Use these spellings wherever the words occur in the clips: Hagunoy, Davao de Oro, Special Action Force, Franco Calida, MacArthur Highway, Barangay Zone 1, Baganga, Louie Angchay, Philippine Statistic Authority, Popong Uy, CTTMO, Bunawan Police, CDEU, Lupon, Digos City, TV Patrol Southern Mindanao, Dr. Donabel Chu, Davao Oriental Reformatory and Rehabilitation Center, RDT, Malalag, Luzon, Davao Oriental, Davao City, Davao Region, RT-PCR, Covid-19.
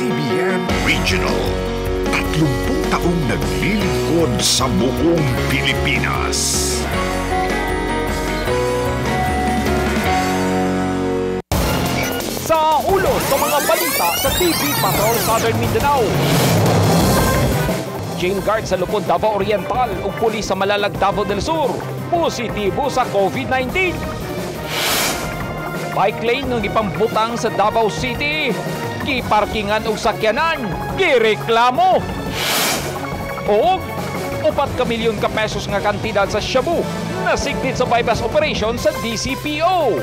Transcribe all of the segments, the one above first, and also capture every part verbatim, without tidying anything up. C B N Regional, tatlumpung taong naglilingkod sa buong Pilipinas. Sa ulo sa mga balita sa T V Patrol Southern Mindanao. Chain guard sa Lupon, Davao Oriental ug pulis sa Malalag, Davao del Sur positibo sa COVID nineteen. Bike lane ng ipambutang sa Davao City, giparkingan og sakyanan, gireklamo. O upat ka milyon ka pesos nga kantidad sa shabu nasigdit sa bypass operation sa D C P O.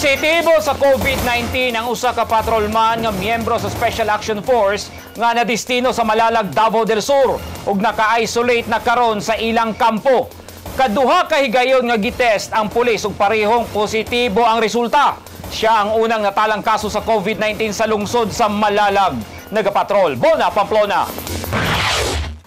Positibo sa COVID nineteen ang usa ka patrolman nga miyembro sa Special Action Force nga nadistino sa Malalag, Davao del Sur ug naka-isolate na karon sa ilang kampo. Kaduha ka higayon nga gitest ang pulis ug parehong positibo ang resulta. Siya ang unang natalang kaso sa COVID nineteen sa lungsod sa Malalag. Nagapatrol Bona Pamplona.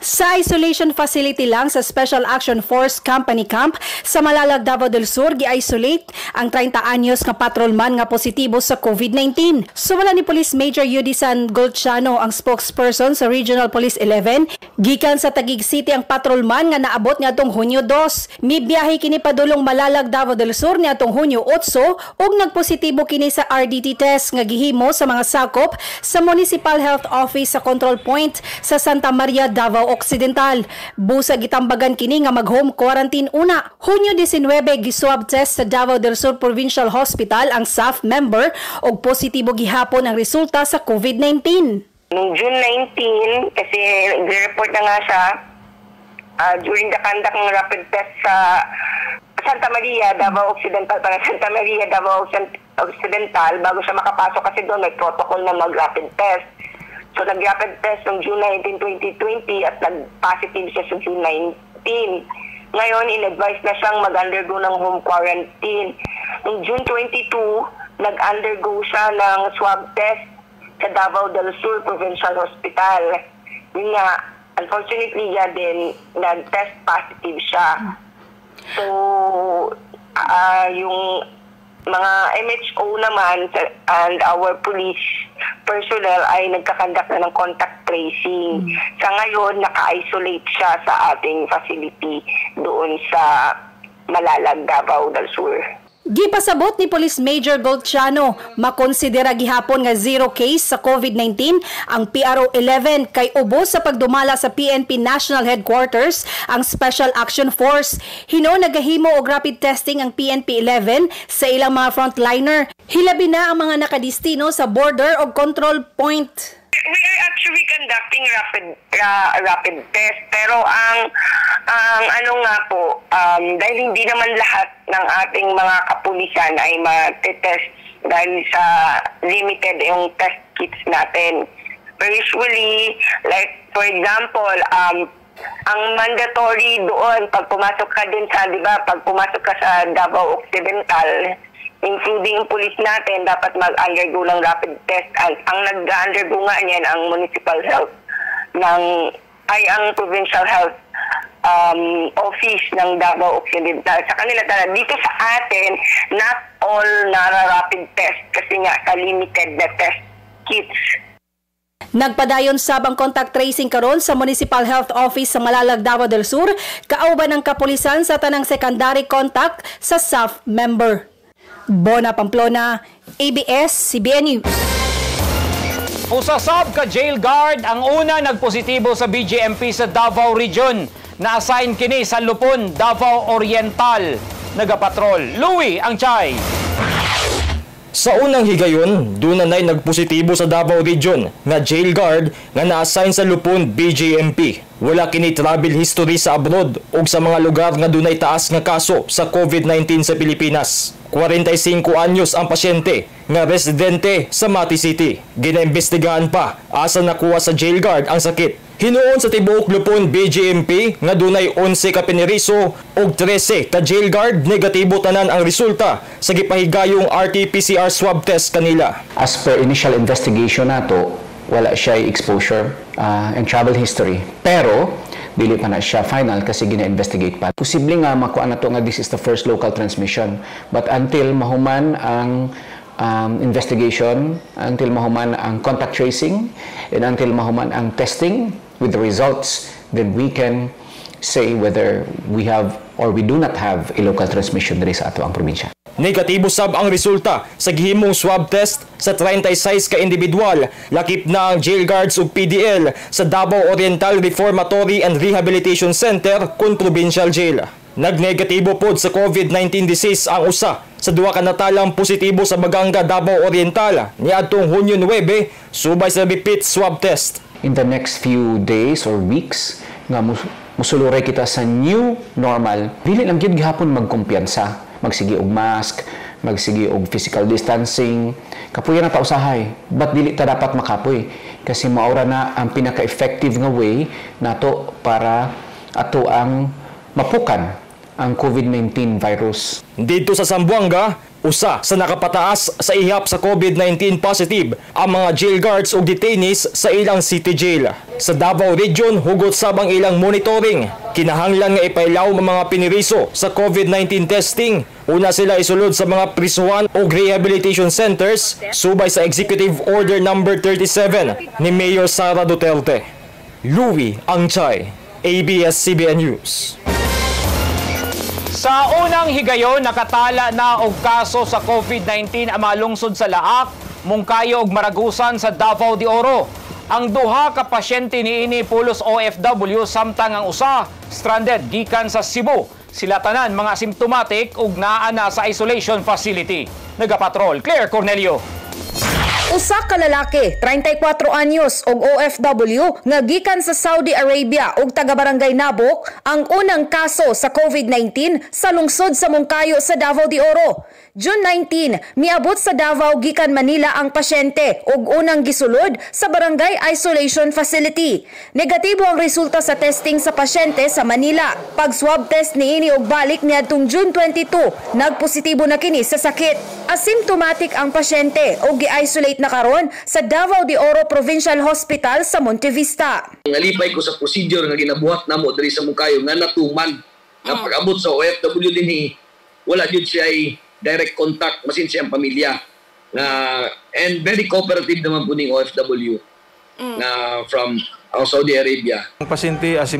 Sa isolation facility lang sa Special Action Force Company Camp sa Malalag, Davao del Sur, gi-isolate ang thirty anyos nga patrolman nga positibo sa COVID nineteen. Sumala ni Police Major Udisan Goldciano, ang spokesperson sa Regional Police eleven, gikan sa Taguig City ang patrolman nga naabot niadtong Hunyo dos. Mibiyahe kini padulong Malalag, Davao del Sur niadtong Hunyo otso ug nagpositibo kini sa R D T test nga gihimo sa mga sakop sa Municipal Health Office sa Control Point sa Santa Maria, Davao Occidental. Busag gitambagan kini nga mag-home quarantine una. Hunyo nineteen giswab test sa Davao del Sur Provincial Hospital ang staff member og positibo gihapon ang resulta sa COVID nineteen. Noong June nineteen, kasi nag-report na nga siya uh, during the conduct ng rapid test sa Santa Maria, Davao Occidental, para Santa Maria, Davao Occidental, bago siya makapasok kasi doon may protocol na mag-rapid test. So, nag-rapid test noong June nineteen, twenty twenty at nag-positive siya sa June nineteen. Ngayon, in-advise na siyang mag-undergo ng home quarantine. Noong June twenty-two, nag-undergo siya ng swab test sa Davao del Sur Provincial Hospital. Yun nga, unfortunately, yan din, nag-test positive siya. So, uh, yung mga M H O naman and our police personnel ay nagkakandak na ng contact tracing. Sa ngayon, naka-isolate siya sa ating facility doon sa Malalag, Davao del Sur. Gipasabot ni Police Major Goldciano, makonsidera gihapon nga zero case sa COVID nineteen ang P R O eleven kay ubos sa pagdumala sa P N P National Headquarters ang Special Action Force. Hino nagahimo og rapid testing ang P N P eleven sa ilang mga frontliner. Hilabi na ang mga nakadistino sa border o control point. We are actually conducting rapid uh, rapid test, pero ang ang ano nga po, um, dahil hindi naman lahat ng ating mga kapulisan ay matetest dahil sa limited yung test kits natin. But usually, like for example, um, ang mandatory doon pag pumasok ka din sa, di ba, pag pumasok ka sa Davao Occidental, including yung police natin, dapat mag-undergo ng rapid test. Ang, ang nag-undergo nga niyan ang municipal health, ng, ay ang provincial health um, office ng Davao Occidental. Sa kanila talaga, dito sa atin, not all nara-rapid test kasi nga sa limited na test kits. Nagpadayon sabang contact tracing karon sa Municipal Health Office sa Malalag, Davao del Sur, kauban ng kapulisan sa tanang secondary contact sa staff member. Bona Pamplona, A B S C B N News. Usasab ka jail guard ang una nagpositibo sa B J M P sa Davao Region. Na-assign kini sa Lupon, Davao Oriental. Nagapatrol Louie Angchay. Sa unang higayon, dunay nagpositibo sa Davao Region nga jail guard nga na-assign sa Lupon B J M P. Wala kini travel history sa abroad o sa mga lugar nga dunay taas nga kaso sa COVID nineteen sa Pilipinas. Kuwarenta y singko anyos ang pasyente nga residente sa Mati City. Ginaimbestigahan pa asa nakuha sa jail guard ang sakit. Hinuon sa tibuok Lupon B J M P nga dunay onse ka pineriso og trese ta jail guard negatibo tanan ang resulta sa gipahigayong R T P C R swab test kanila. As per initial investigation nato, wala siya exposure uh, and travel history. Pero dili pa na siya final kasi gina-investigate pa. Posible nga makuha nato nga this is the first local transmission, but until mahuman ang Um, investigation, until mahuman ang contact tracing, and until mahuman ang testing with the results, then we can say whether we have or we do not have a local transmission diri sa ato ang probinsya. Negatibo sab ang resulta sa gihimong swab test sa thirty-six ka individual, lakip na ang jail guards ug P D L sa Davao Oriental Reformatory and Rehabilitation Center kun provincial jail. Nagnegatibo pod sa COVID nineteen disease ang usa sa duha ka natalang positibo sa Baganga, Davao Oriental niadtong Hunyo nuwebe subay sa repeat swab test. In the next few days or weeks nga musuluray kita sa new normal. Dili lang gyud gihapon magkumpiyansa, magsigi og mask, magsigi og physical distancing, kapuyan na ta usahay, but dili ta dapat makapoy kasi maura na ang pinaka-effective nga way nato para ato ang mapukan ang COVID nineteen virus. Dito sa Sambuanga, usa sa nakapataas sa ihap sa COVID nineteen positive ang mga jail guards o detainees sa ilang city jail. Sa Davao Region, hugot sabang ilang monitoring. Kinahanglan nga ipailaw ang mga piniriso sa COVID nineteen testing. Una sila isulod sa mga prisuhan o rehabilitation centers subay sa Executive Order number thirty-seven ni Mayor Sara Duterte. Louie Angchay, A B S C B N News. Sa unang higayon, nakatala na og kaso sa COVID nineteen ang mga lungsod sa Laak, Mungkayog, Maragusan sa Davao de Oro. Ang duha ka pasyente niini pulos O F W samtang ang usa stranded gikan sa Cebu. Sila tanan mga symptomatic ug naa na sa isolation facility. Nagapatrol Claire Cornelio. Usa ka lalaki, thirty-four anyos og O F W nga gikan sa Saudi Arabia og taga Barangay Nabok ang unang kaso sa COVID nineteen sa lungsod sa Mungkayo sa Davao de Oro. June nineteen, miabot sa Davao gikan Manila ang pasyente og unang gisulod sa Barangay Isolation Facility. Negatibo ang resulta sa testing sa pasyente sa Manila. Pag swab test niini og balik niadtong June twenty-two, nagpositibo na kini sa sakit. Asymptomatic ang pasyente og gi-isolate na karon sa Davao de Oro Provincial Hospital sa Montevista. Nalipay ko sa procedure nga ginabuhat namo diri sa Mungkayo nga natuman nga pag-abot sa O F W dinhi wala jud siya ay direct contact masin siya ang pamilya na and very cooperative naman po ning O F W mm. na from ang Saudi Arabia.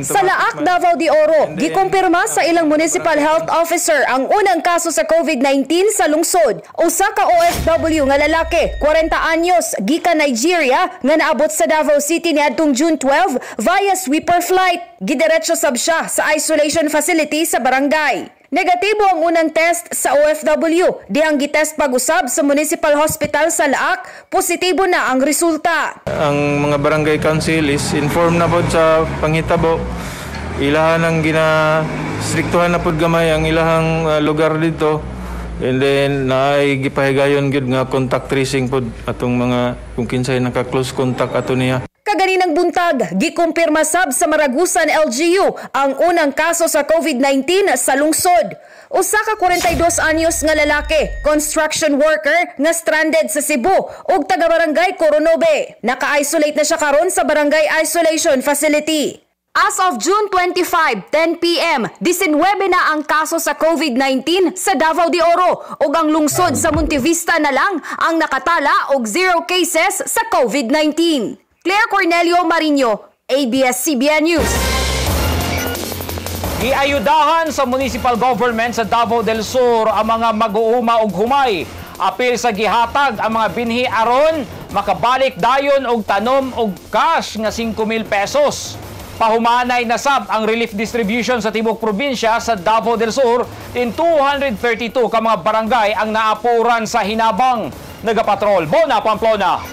Sa Laak, Davao de Oro, gikumpirma sa ilang municipal health officer ang unang kaso sa COVID nineteen sa lungsod. Usa ka O F W nga lalaki, forty anyos, gikan Nigeria, nga naabot sa Davao City niadtong June twelve via sweeper flight. Gidiretso sab siya sa isolation facility sa barangay. Negatibo ang unang test sa O F W. Dihang gitest pag-usab sa Municipal Hospital sa Laak, positibo na ang resulta. Ang mga barangay council is informed na po sa panghitabo. Ilahan ang gina-striktuhan na po gamay ang ilahang uh, lugar dito. And then naay gipahigayon gid nga contact tracing po atong mga kung kinsay naka-close contact ato niya. Kaganinang buntag, gikumpirma sab sa Maragusan L G U ang unang kaso sa COVID nineteen sa lungsod. Usa ka forty-two anyos nga lalaki, construction worker nga stranded sa Cebu ug taga Barangay Coronobe. Naka-isolate na siya karon sa Barangay Isolation Facility. As of June twenty-five, ten p m, nineteen na ang kaso sa COVID nineteen sa Davao de Oro ug ang lungsod sa Montevista na lang ang nakatala og zero cases sa COVID nineteen. Claire Cornelio Marino, A B S C B N News. Giayudahan sa municipal government sa Davao del Sur ang mga mag-uuma og humay. Apil sa gihatag ang mga binhi aron makabalik dayon og tanom og cash nga singko mil pesos. Pahumanay na sab ang relief distribution sa tibuok probinsya sa Davao del Sur in two hundred thirty-two ka mga barangay ang naapuran sa hinabang. Nagapatrol Bona Pamplona.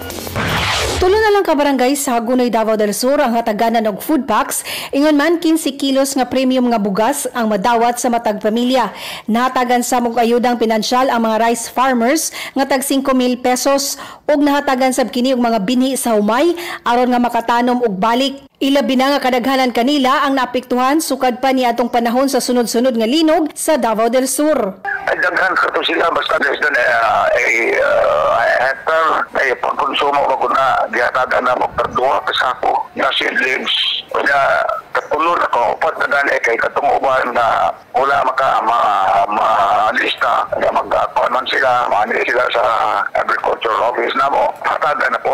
Tulo na lang kabarangay sa Hagunoy, Davao del Sur ang hataganan og food packs ingon man labing kilos nga premium nga bugas ang madawat sa matag pamilya. Nahatagan sa mug ayudang pinansyal ang mga rice farmers nga tag singko mil pesos ug nahatagan sab kini og mga binhi sa humay aron nga makatanom og balik. Ilabi na nga kadaghanan kanila ang naapektuhan sukad pa niadtong panahon sa sunod-sunod nga linog sa Davao del Sur. Daghan ka to sila basta there's done uh, a uh, hectare ay pagkonsumo ko na gihatag-an na magperdua ka sako na seedlings na katulo na ko upat na gani kay katunguban na wala maka malista ma, na mag-appointment sila maanili sila sa agriculture office na mo hatagan na po.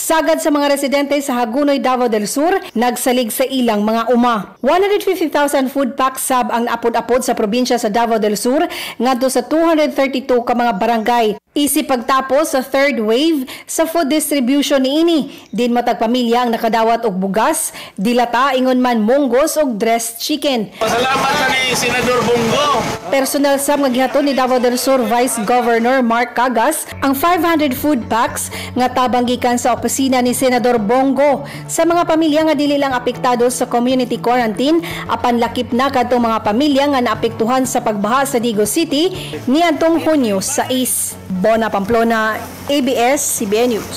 Sagad sa mga residente sa Hagunoy, Davao del Sur, nagsalig sa ilang mga uma. one hundred fifty thousand food packs sab ang apod-apod sa probinsya sa Davao del Sur ngadto sa two hundred thirty-two ka mga barangay. Isip pagtapos sa third wave sa food distribution niini, din matag pamilya ang nakadawat og bugas, dilata ingon man munggos og dressed chicken. Salamat na ni Senador Bongo. Personal sa mga gihatod ni Davao del Sur Vice Governor Mark Cagas ang five hundred food packs nga tabang gikan sa opisina ni Senador Bongo sa mga pamilya nga dili lang apektado sa community quarantine apan lakip na kadtong mga pamilya nga naapektuhan sa pagbaha sa Digos City niadtong Hunyo sais. Bona Pamplona, A B S C B N News.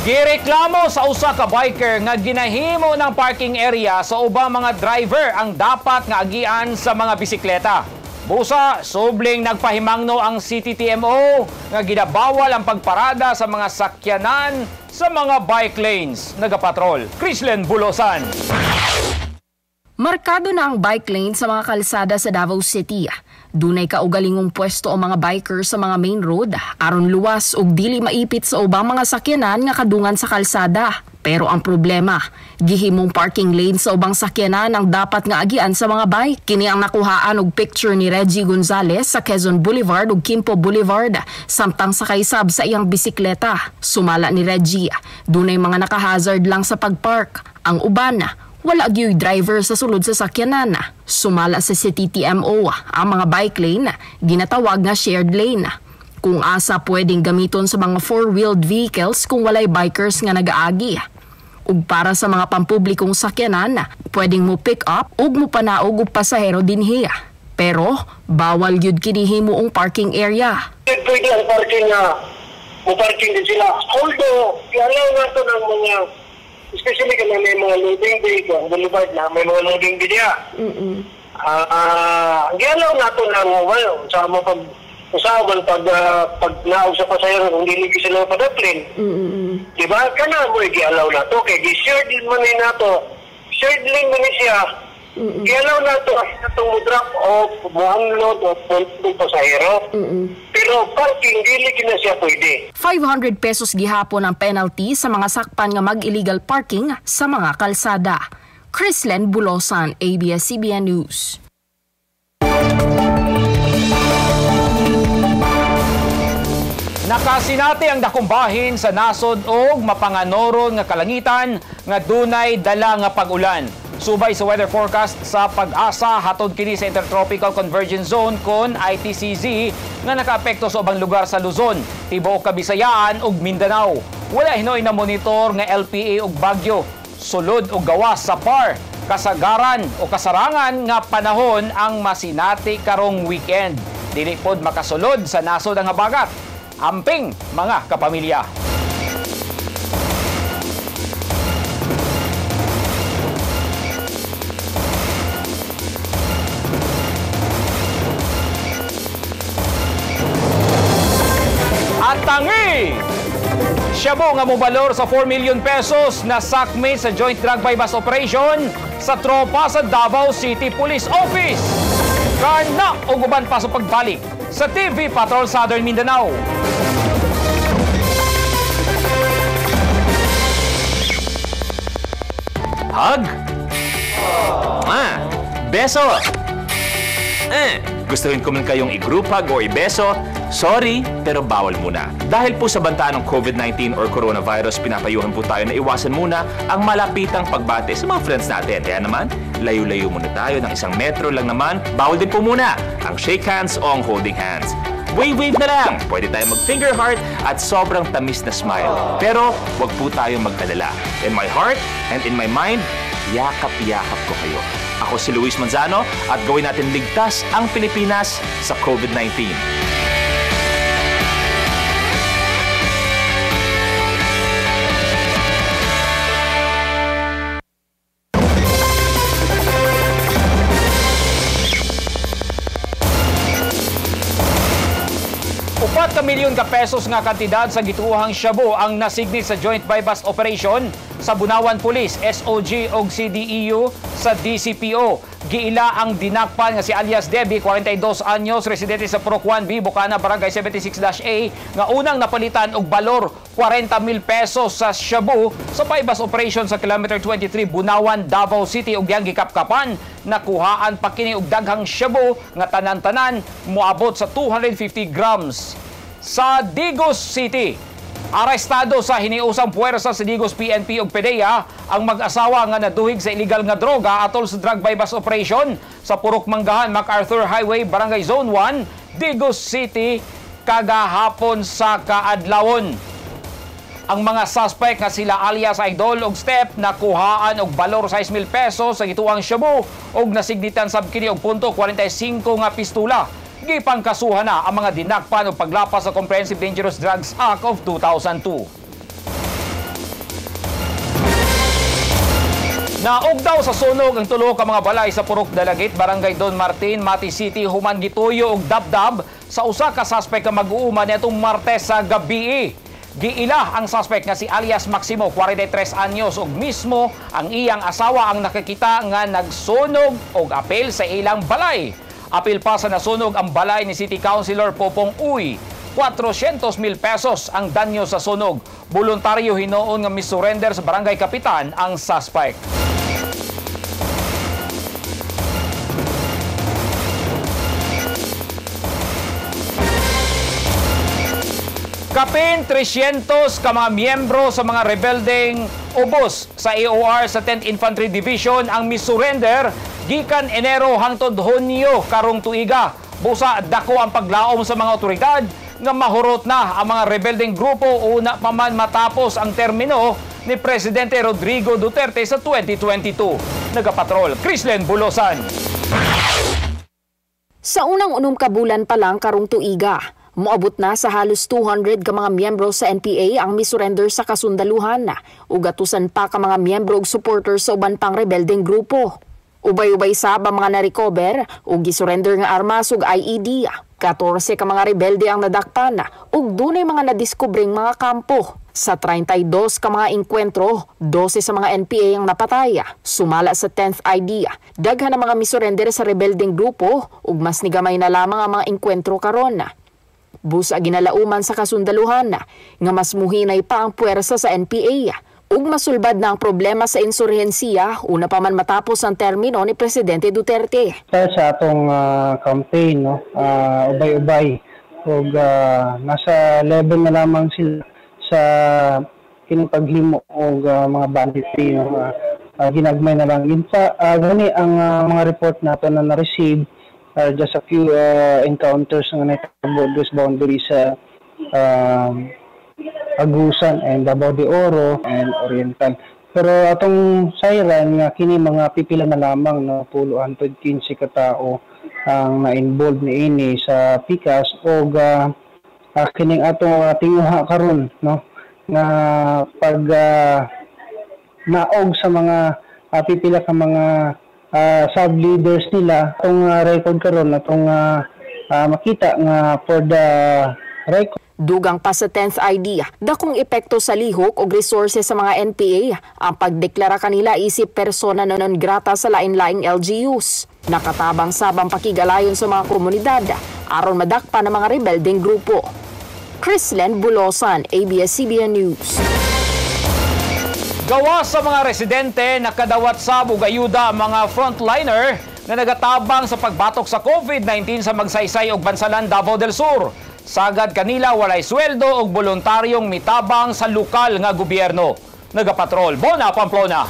Gireklamo sa usa ka biker nga ginahimo ng parking area sa ubang mga driver ang dapat nga agian sa mga bisikleta. Busa, subling nagpahimangno ang C T T M O nga gidabawal ang pagparada sa mga sakyanan sa mga bike lanes. Nagapatrol, Crislen Bulosan. Markado na ang bike lane sa mga kalsada sa Davao City. Dunay kaugalingong pwesto o mga biker sa mga main road aron luwas ug dili maipit sa ubang mga sakyanan nga kadungan sa kalsada. Pero ang problema, gihimong parking lane sa ubang sakyanan ang dapat nga agian sa mga bike. Kini ang nakuhaan og picture ni Reggie Gonzales sa Quezon Boulevard ug Kimpo Boulevard samtang sakay sab sa iyang bisikleta. Sumala ni Reggie, dunay mga naka-hazard lang sa pagpark. Ang uban wala agyoy driver sa sulod sa sakyanan. Sumala sa C T T M O ang mga bike lane, ginatawag na shared lane. Kung asa pwedeng gamiton sa mga four-wheeled vehicles kung walay bikers nga nagaagi. Ug para sa mga pampublikong sakyanan, pwedeng mo pick up ug mo panaog og pasahero dinhi. Pero bawal gyud kini himuong parking area. Pwede ang parking nga, mo parking din sila. Although, i-allow nga to ng mga especially kung may mga loading bay, kung boulevard na may mga loading bay niya. Ang galaw nato ng, well, sa mga pag, usaban pag, uh, pag naog sa pasayro, kung diligis sila pa daplin. Mm-hmm. Diba? Kana mo, i-galaw nato. Kaya gi-shared mo na nato. Shared link mo na siya. Mm-hmm. Galaw nato kasi natong mo-drop off, mo-unload, o pwede pasayro. Mm-hmm. Pero parking, diligin na siya pwede. five hundred pesos gihapon ang penalty sa mga sakpan nga mag-illegal parking sa mga kalsada. Crislen Bulosan, A B S C B N News. Nakasinati ang dakumbahin sa nasod og mapanganoron nga kalangitan nga dunay dala nga pag-ulan. Subay sa weather forecast sa pag-asa hatod kini sa Intertropical Convergence Zone kon I T C Z nga nakaapekto sa ubang lugar sa Luzon, tibuok Kabisayaan ug Mindanao. Wala hinoy na monitor nga L P A ug bagyo. Sulod og gawas sa par, kasagaran o kasarangan nga panahon ang masinati karong weekend. Dili pod makasulod sa nasod ang habagat. Amping mga kapamilya. Tangi! Siyabo nga mubalor sa four million pesos na sakmate sa Joint Drug Bypass Operation sa tropa sa Davao City Police Office. Kana uguban pa sa pagbalik sa T V Patrol Southern Mindanao. Hug! Ma! Beso! Eh! Gustuhin ko man kayong i-group hug o i-beso. Sorry, pero bawal muna. Dahil po sa bantaan ng COVID nineteen or coronavirus, pinapayuhan po tayo na iwasan muna ang malapitang pagbate sa mga friends natin. Kaya naman, layo-layo muna tayo ng isang metro lang naman. Bawal din po muna ang shake hands o ang holding hands. wave wave na lang. Pwede tayong mag finger heart at sobrang tamis na smile. Pero wag po tayong magkalala. In my heart and in my mind, yakap-yakap ko kayo. Ako si Luis Manzano at gawin natin ligtas ang Pilipinas sa COVID nineteen. Milyon ka pesos nga kantidad sa gituhang shabu ang nasignit sa Joint Bypass Operation sa Bunawan Police, S O G o C D E U sa D C P O. Giila ang dinakpan nga si alias Debbie, forty-two anyos, residente sa Proc one B, Bukana, Barangay seventy-six A, nga unang napalitan og balor forty mil pesos sa shabu sa bypass operation sa kilometer twenty-three Bunawan, Davao City, ug yang gikapkapan nakuhaan pa kini og daghang shabu nga tanan-tanan moabot sa two hundred fifty grams. Sa Digos City, arestado sa hiniusang puwersa sa Digos P N P ug P D L ang mag-asawa nga naduhig sa illegal nga droga atol sa drug bypass operation sa Purok Manggahan, MacArthur Highway, Barangay Zone one, Digos City kagahapon sa kaadlawon. Ang mga suspect nga sila alias Idol og Step nakuhaan og balor six mil pesos sa gituang shabu og nasignitan sab kini og punto forty-five nga pistula. Gipangkasuhan na ang mga dinakpan o paglapas sa Comprehensive Dangerous Drugs Act of two thousand two. Naog daw sa sunog ang tulo ka mga balay sa Purok Dalagit, Barangay Don Martin, Mati City, human gituyo og dabdab sa usa ka suspect nga mag-uuma nitong Martes sa gabi. Giila ang suspect nga si alias Maximo, forty-three anyos, og mismo ang iyang asawa ang nakakita nga nagsunog og apel sa ilang balay. Apil pa sa nasunog ang balay ni City Councilor Popong Uy. four hundred mil pesos ang danyo sa sunog. Voluntaryo hinoon nga misurrender sa Barangay Kapitan ang suspect. Kapin three hundred ka mga miyembro sa mga rebeldeng ubos sa A O R sa tenth Infantry Division ang misurrender gikan Enero hangtod Hunyo karong tuiga. Busa dako ang paglaom sa mga otoridad nga mahurot na ang mga rebeldeng grupo una pa man matapos ang termino ni Presidente Rodrigo Duterte sa twenty twenty-two. Nagapatrol, Crislen Bulosan. Sa unang unom ka bulan pa lang karong tuiga, moabot na sa halos two hundred ka mga miyembro sa N P A ang misurrender sa kasundaluhan ug gatusan pa ka mga miyembro ug supporters sa uban pang rebeldeng grupo. Ubay-ubay sa ba mga na-recover o gisurrender nga armas o I E D. fourteen ka mga rebelde ang nadakpan o dunay mga nadiskubring mga kampo. Sa thirty-two ka mga inkwentro, twelve sa mga N P A ang napatay. Sumala sa tenth I D. Daghan ang mga misurrender sa rebeldeng grupo o mas nigamay na lamang ang mga inkwentro karon. Busa ginalauman sa kasundaluhan nga mas muhinay pa ang puwersa sa N P A. Ug masulbad na ang problema sa insurhensiya una pa man matapos ang termino ni Presidente Duterte. Sa atong uh, campaign, no, uh, ubay-ubay ug uh, nasa level na lamang sila sa kinapaghimo og uh, mga banditry, no, uh, uh, ginagmay na lang ginsa uh, gani ang uh, mga report nato na na-receive uh, just a few uh, encounters nga naitabo sa boundary sa uh, Hagunoy and Davao de Oro and Oriental. Pero atong sayran nga kini mga pipila na lamang no one hundred fifteen ka tao ang na-involved ni ini sa P C A S o uh, uh, kining atong uh, tinguha karon no nga pag uh, naog sa mga uh, pipila ka mga uh, sub leaders nila atong uh, record karon atong uh, uh, makita nga for the record. Dugang pa sa tenth I D, dakong epekto sa lihok o resources sa mga N P A ang pagdeklara kanila isip persona na non grata sa lain-laing L G Us. Nakatabang sabang pakigalayon sa mga komunidad, aron madakpan ng mga rebeldeng grupo. Crislen Bulosan, A B S C B N News. Gawa sa mga residente, nakadawat sabog ayuda ang mga frontliner na nagatabang sa pagbatok sa COVID nineteen sa Magsaysay ug Bansalan, Davao del Sur. Sagad kanila walay sweldo o voluntaryong mitabang sa lokal nga gobyerno. Nagapatrol, Bona, Pamplona.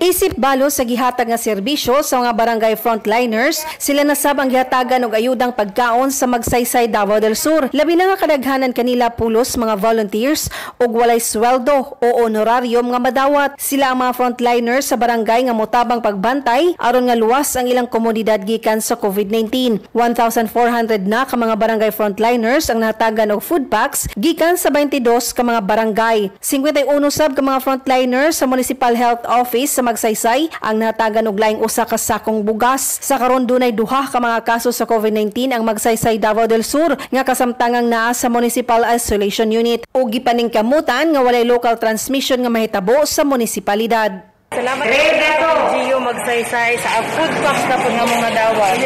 Isip balo sa gihatag nga serbisyo sa mga barangay frontliners, sila nasabang gihatagan og ayudang pagkaon sa magsaysay Davao del Sur. Labi na nga kadaghanan kanila pulos mga volunteers og walay sweldo o honorarium nga madawat. Sila ang mga frontliners sa barangay nga motabang pagbantay aron nga luwas ang ilang komunidad gikan sa COVID nineteen. one thousand four hundred na ka mga barangay frontliners ang nahatagan og food packs gikan sa twenty-two ka mga barangay. fifty-one sab ka mga frontliners sa Municipal Health Office sa Magsaysay ang natagan og laing usa ka sakong bugas. Sa karon dunay duha ka mga kaso sa COVID nineteen ang Magsaysay Davao del Sur nga kasamtangang naa sa Municipal Isolation Unit o gipaningkamutan nga walay local transmission nga mahitabo sa munisipalidad. Salamat po, Gio Magsaysay, sa food packs na po nga mga dawat.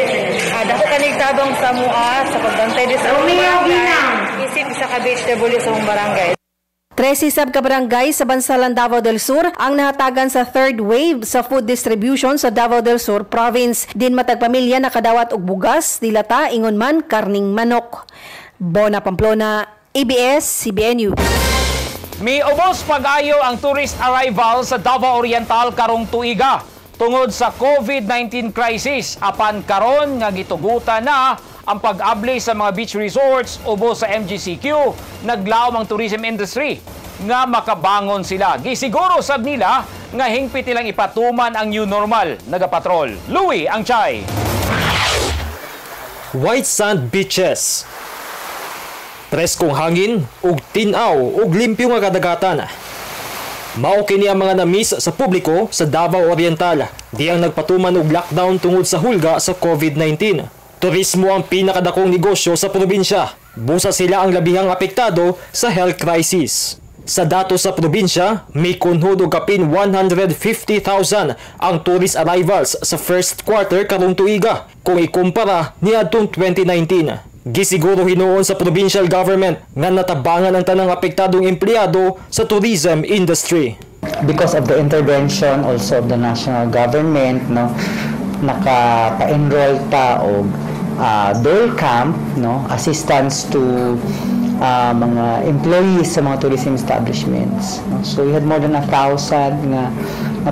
Dako kanigtabang sa mua sa pagbantay sa mga isip sa ka-vegetable sa mga barangay. thirteen sab ka barangay sa Bansalan Davao del Sur ang nahatagan sa third wave sa food distribution sa Davao del Sur province. Din matag pamilya nakadawat og bugas, dilata, ingon man karning manok. Bona Pamplona, A B S C B N News. Miubos pag-ayo ang tourist arrival sa Davao Oriental karong tuiga tungod sa COVID nineteen crisis, apan karon nga gitugutan na ang pag-abli sa mga beach resorts ubos sa M G C Q. Naglaom ang tourism industry nga makabangon sila. Gisiguro sab nila nga hingpit nilang ipatuman ang new normal. Nagapatrol Louie Angchay. White sand beaches, treskong hangin, ug tinaw, ug limpyo nga kadagatan. Mao kini ang mga na-miss sa publiko sa Davao Oriental, di ang nagpatuman og lockdown tungod sa hulga sa COVID nineteen. Turismo ang pinakadakong negosyo sa probinsya. Busa sila ang labihang apektado sa health crisis. Sa datos sa probinsya, may kunhod og kapin one hundred fifty thousand ang tourist arrivals sa first quarter karong tuiga kung ikumpara niadtong twenty nineteen. Gisiguro hinuon sa provincial government nga natabangan ang tanang apektadong empleyado sa tourism industry. Because of the intervention also of the national government, no, nakapa-enroll ta og uh, dole camp, no, assistance to uh, mga employees sa mga tourism establishments. No? So we had more than a thousand nga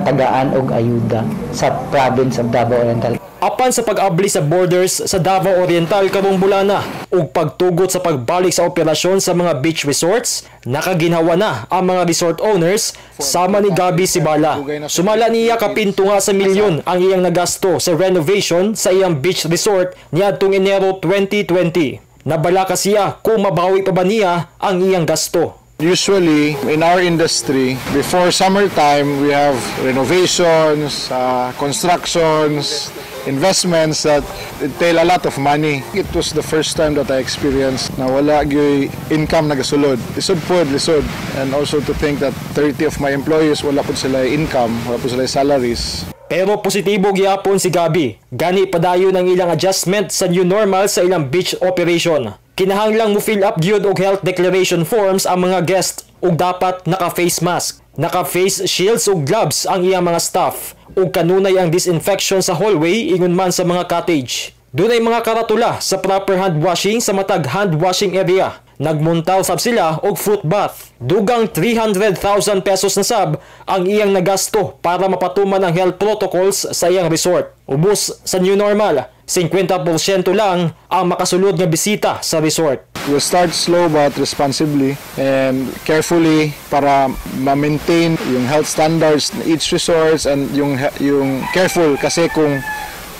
natagaan og ayuda sa province of Davao Oriental. Apan sa pag-abli sa borders sa Davao Oriental karong bulana ug pagtugot sa pagbalik sa operasyon sa mga beach resorts, nakaginhawa na ang mga resort owners sama ni Gabi Sibala. Sumala niya kapinto nga sa milyon ang iyang nagasto sa renovation sa iyang beach resort niadtong Enero twenty twenty. Nabalaka siya kung mabawi pa ba niya ang iyang gasto. Usually, in our industry, before summertime, we have renovations, uh, constructions, investments that entail a lot of money. It was the first time that I experienced na wala yung income nagasulod. Lisod po, lisod. And also to think that thirty of my employees, wala po sila income, wala po sila salaries. Pero positibo gyapon si Gabi. Gani padayon ang ilang adjustment sa new normal sa ilang beach operation. Kinahanglang mo fill up gyud og health declaration forms ang mga guest ug dapat naka-face mask, naka-face shields ug gloves ang iyang mga staff ug kanunay ang disinfection sa hallway ingon man sa mga cottage. Dunay mga karatula sa proper hand washing sa matag hand washing area. Nagmuntaw sab sila og fruit bath. Dugang three hundred thousand pesos na sab ang iyang nagasto para mapatuman ang health protocols sa iyang resort. Ubos sa new normal, fifty percent lang ang makasulod na bisita sa resort. We'll start slow but responsibly and carefully para ma-maintain yung health standards in each resort and yung, yung careful kasi kung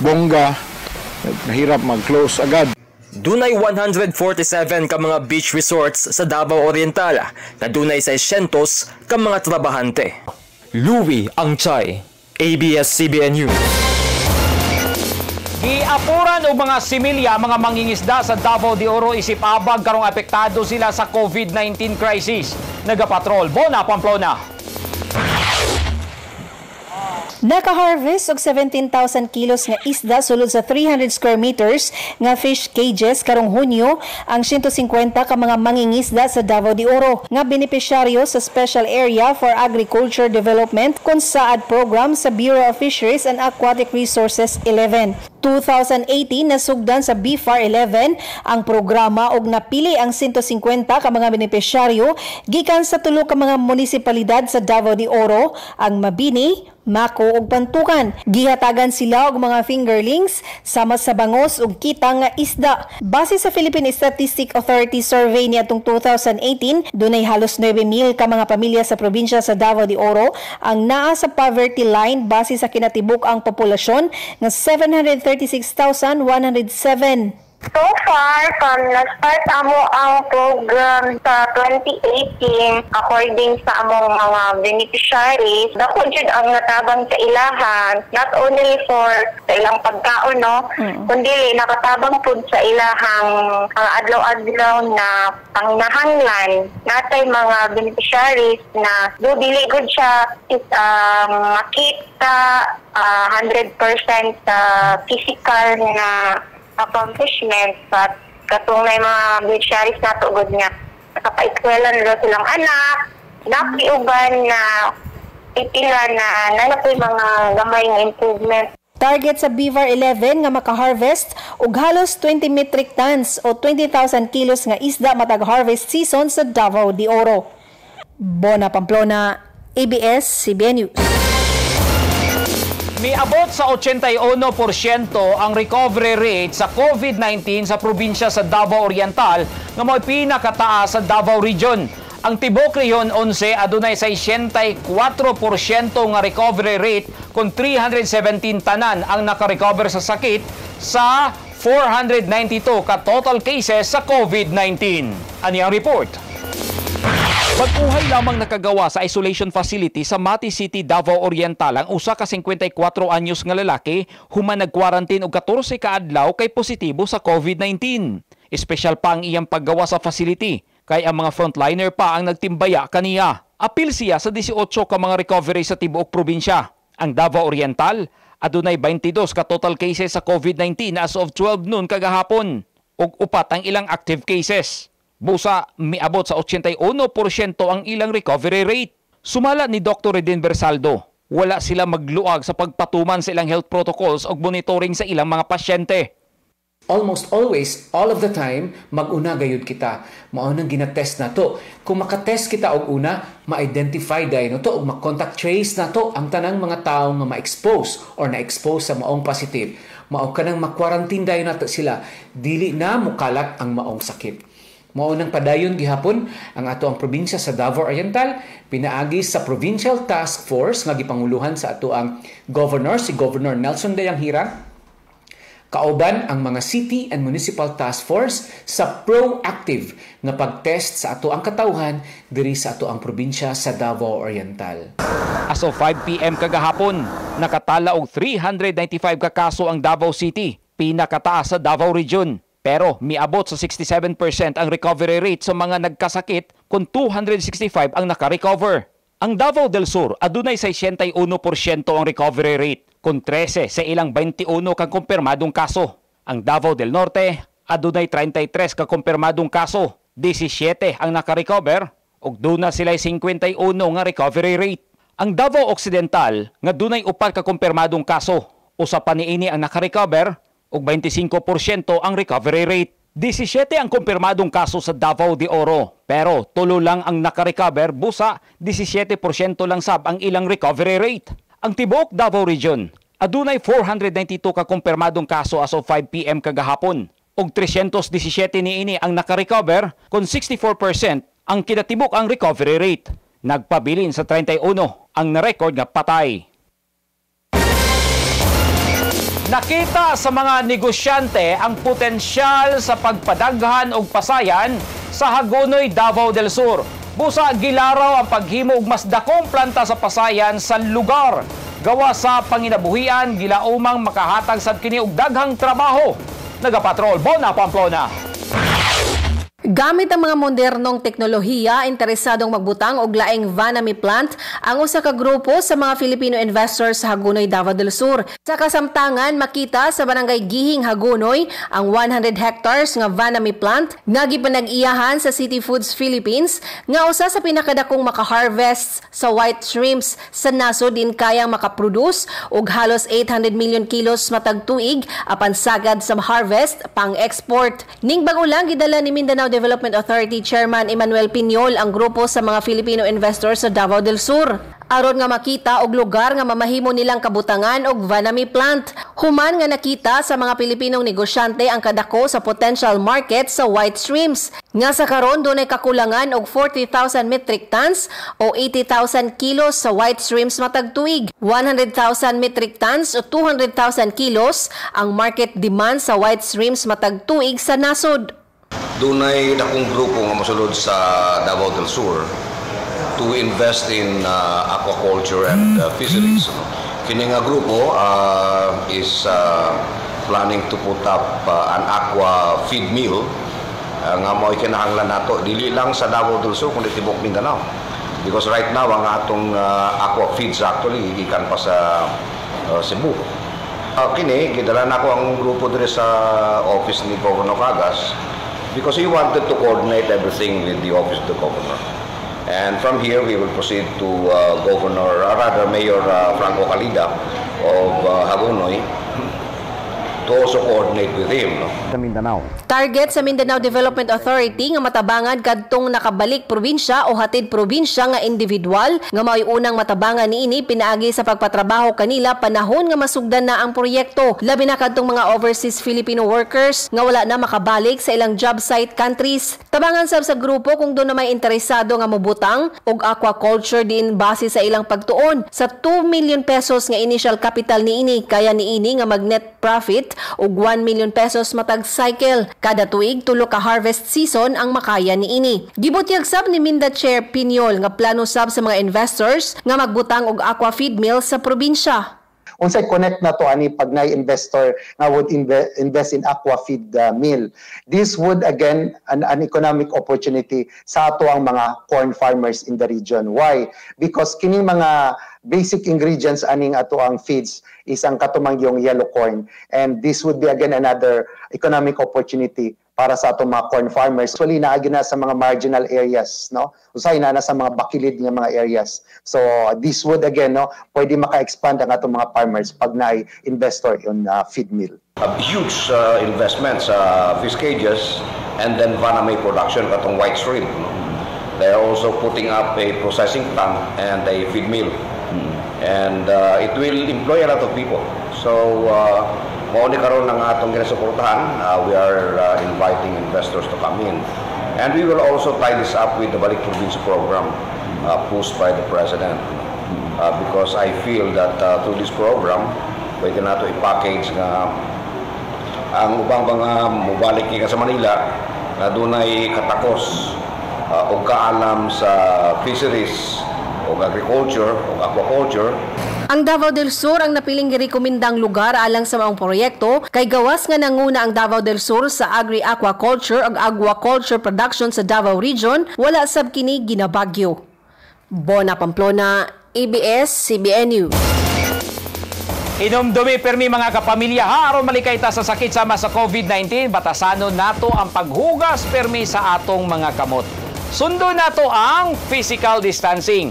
bongga, mahirap mag-close agad. Dunay one hundred forty-seven ka mga beach resorts sa Davao Oriental na dunay six hundred ka mga trabahante. Louie Angchay, A B S C B N News. Giapuran o mga similya, mga mangingisda sa Davao de Oro isip abag karong apektado sila sa COVID nineteen crisis. Nagapatrol Bona Pamplona. Naka-harvest og seventeen thousand kilos nga isda sulod sa three hundred square meters nga fish cages karong Hunyo ang one hundred fifty ka mga mangingisda sa Davao de Oro nga benepisyaryo sa Special Area for Agriculture Development kun saad program sa Bureau of Fisheries and Aquatic Resources eleven. two thousand eighteen nasugdan sa B F A R eleven ang programa og napili ang one hundred fifty ka mga benepisyaryo gikan sa tulo ka mga munisipalidad sa Davao de Oro ang Mabini, Mako ug Pantukan. Gihatagan sila og mga fingerlings sama sa bangos ug kita nga isda. Base sa Philippine Statistic Authority survey niadtong two thousand eighteen, dunay halos nine thousand ka mga pamilya sa probinsya sa Davao de Oro ang naa sa poverty line base sa kinatibuk ang populasyon nga seven hundred thirty-six thousand one hundred seven. So far, um, nag-start amo ang program sa twenty eighteen according sa among mga beneficiaries. Dako jud ang natabang sa ilahan, not only for sa ilang pagkaon, no, mm. kundi nakatabang pud sa ilahang uh, adlaw-adlaw na pangnahanglan. Natay mga beneficiaries na do dili gud siya um, makita uh, one hundred percent sa uh, physical na accomplishments, but katong na mga beneficiaries na tugod niya nakapaiskwela nila silang anak, nakiuban na itila na nanapoy mga gamay ng improvement. Target sa B F A R eleven nga makaharvest og halos twenty metric tons o twenty thousand kilos nga isda matag harvest season sa Davao de Oro. Bona Pamplona, A B S C B N News. Miabot sa eighty-one percento ang recovery rate sa COVID nineteen sa probinsya sa Davao Oriental nga mao pinakataas sa Davao Region. Ang tibok Rehiyon eleven adunay sixty-four percento nga recovery rate kung three hundred seventeen tanan ang nakarecover sa sakit sa four hundred ninety-two ka total cases sa COVID nineteen. Ani ang report. Pagkuhay lamang nakagawa sa isolation facility sa Mati City, Davao Oriental ang usa ka fifty-four anyos nga lalaki human nag-quarantine og fourteen ka adlaw kay positibo sa COVID nineteen. Espesyal pa ang iyang paggawa sa facility kay ang mga frontliner pa ang nagtimbaya kaniya. Apil siya sa eighteen ka mga recovery sa tibuok probinsya. Ang Davao Oriental adunay twenty-two ka total cases sa COVID nineteen as of twelve noon kagahapon ug upat ang ilang active cases. Busa, miabot sa eighty-one percento ang ilang recovery rate. Sumala ni Doctor Edin Bersaldo, wala sila magluag sa pagpatuman sa ilang health protocols o monitoring sa ilang mga pasyente. Almost always, all of the time, mag-una gayud kita. Maunang ginatest na to. Kung makatest kita og una, ma-identify dahil no to, o mag-contact trace na to ang tanang mga taong ma-expose or na-expose sa maong positive. Maong ka nang ma-quarantine dahil na to sila. Dili na mukalak ang maong sakit. Maunang padayon gihapon ang ato ang probinsya sa Davao Oriental pinaagi sa Provincial Task Force nga gipanguluhan sa ato ang governor si Governor Nelson Dayang Hirang, kauban ang mga City and Municipal Task Force sa proactive nga pagtest sa ato ang katawhan diri sa ato ang probinsya sa Davao Oriental. As of five p m kagahapon, nakatala og three hundred ninety-five ka kaso ang Davao City, pinakataas sa Davao Region. Pero miabot sa sixty-seven percent ang recovery rate sa mga nagkasakit kung two hundred sixty-five ang nakarecover. Ang Davao del Sur adunay sixty-one percento ang recovery rate kung thirteen sa ilang twenty-one kang kumpirmadong kaso. Ang Davao del Norte adunay thirty-three ka kumpirmadong kaso, seventeen ang nakarecover ug duna sila'y fifty-one nga recovery rate. Ang Davao Occidental nga dunay upat ka kumpirmadong kaso, usa pa niini ang nakarecover ug twenty-five percento ang recovery rate. seventeen ang kumpirmadong kaso sa Davao de Oro, pero tulo lang ang nakarecover, busa seventeen percento lang sab ang ilang recovery rate. Ang tibuok Davao Region, adunay four hundred ninety-two ka kumpirmadong kaso as of five p m kagahapon, ug three hundred seventeen niini ang nakarecover, kung sixty-four percent ang kinatibok ang recovery rate. Nagpabilin sa thirty-one ang na-record nga patay. Nakita sa mga negosyante ang potensyal sa pagpadaghan og pasayan sa Hagunoy, Davao del Sur. Busa gilaraw ang paghimo og mas dakong planta sa pasayan sa lugar. Gawa sa panginabuhian, gilaumang makahatag sad kini og daghang trabaho. Nagapatrol, Bona Pamplona. Gamit ang mga modernong teknolohiya, interesadong magbutang og laing vanami plant ang usa ka grupo sa mga Filipino investors sa Hagunoy, Davao del Sur. Sa kasamtangan, makita sa barangay Gihing, Hagunoy ang one hundred hectares nga vanami plant nga gipanag-iyahan sa City Foods Philippines nga usa sa pinakadakong makaharvests sa white shrimps sa nasod din kayang makaproduce og halos eight hundred million kilos matag tuig apan sagad sa harvest pang export. Ning bago lang gidala ni Mindanao Development Authority Chairman Emmanuel Piñol ang grupo sa mga Filipino investors sa Davao del Sur. Aron nga makita og lugar nga mamahimo nilang kabutangan og vanami plant. Human nga nakita sa mga Pilipinong negosyante ang kadako sa potential market sa white shrimps. Nga sa karon dunay kakulangan og forty thousand metric tons o eighty thousand kilos sa white shrimps matag tuig. one hundred thousand metric tons o two hundred thousand kilos ang market demand sa white shrimps matag tuig sa nasod. Dunay dakong grupo nga mosulod sa Davao del Sur to invest in uh, aquaculture and uh, fisheries. Kini nga grupo uh, is uh, planning to put up uh, an aqua feed mill uh, nga mo ikinahanglan nato dili lang sa Davao del Sur kundi tibuok Mindanao. Because right now ang atong uh, aqua feeds actually ikan pa sa uh, Cebu. Uh, kini gidala na ko ang grupo dire sa office ni Governor Cagas, because he wanted to coordinate everything with the office of the governor. And from here, we will proceed to uh, Governor, uh, rather Mayor uh, Franco Calida of uh, Hagunoy, to also coordinate with him. No? Sa Mindanao. Target sa Mindanao Development Authority nga matabangan kadtong nakabalik probinsya o hatid probinsya nga individual nga mao'y unang matabangan niini pinaagi sa pagpatrabaho kanila panahon nga masugdan na ang proyekto. Labi na kadtong mga overseas Filipino workers nga wala na makabalik sa ilang job site countries. Tabangan sab sa grupo kung doon na may interesado nga mobutang og aquaculture din base sa ilang pagtuon sa two million pesos nga initial capital niini kaya niini nga magnet profit og one million pesos matag cycle. Kada tuig tulo ka harvest season ang makaya niini. Gibutyag sab ni Minda Chair Piñol nga plano sab sa mga investors nga magbutang og aqua feed mill sa probinsya. Unsay connect na to ani pagnay investor nga would inve invest in aqua feed uh, mill. This would again an, an economic opportunity sa ato ang mga corn farmers in the region. Why? Because kini mga basic ingredients aning ato ang feeds isang katumang yung yellow corn, and this would be again another economic opportunity para sa atong mga corn farmers. Actually, naagi na sa mga marginal areas, no? Usay na na sa mga bakilid nga mga areas. So, this would again, no, pwede maka-expand ang atong mga farmers pag na-investor on uh, feed mill. A huge uh, investments sa uh, fish cages and then vaname production katong white shrimp. No? They are also putting up a processing plant and a feed mill. Hmm. And uh, it will employ a lot of people. So, uh, mauni karon ang atong ginasuportahan, uh, we are uh, inviting investors to come in. And we will also tie this up with the Balik Province program uh, pushed by the President. Uh, because I feel that uh, through this program, pwede na ito i-package na ang ubang mga mubalik nga sa Manila na doon ay katakos uh, o kaalam sa fisheries o agriculture o aquaculture. Ang Davao del Sur ang napiling girekomendang lugar alang sa maong proyekto kay gawas nga nanguna ang Davao del Sur sa agri-aquaculture ug aquaculture production sa Davao Region wala sab kini ginabagyo. Bona Pamplona, A B S C B N News. Inomdumi permi mga kapamilya haron malikay ta sa sakit sama sa COVID nineteen batasanon nato ang paghugas permi sa atong mga kamot. Sundo nato ang physical distancing.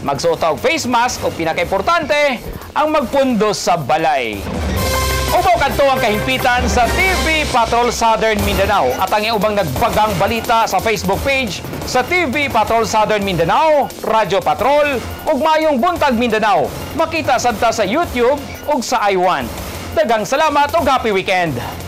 Magsuot og face mask o pinakaimportante ang magpundos sa balay. Ubaw kadto ang kahimpitan sa T V Patrol Southern Mindanao at ang iubang nagbagang balita sa Facebook page sa T V Patrol Southern Mindanao, Radyo Patrol ug Mayong Buntag Mindanao. Makita sad ta sa YouTube ug sa iWan. Daghang salamat ug happy weekend.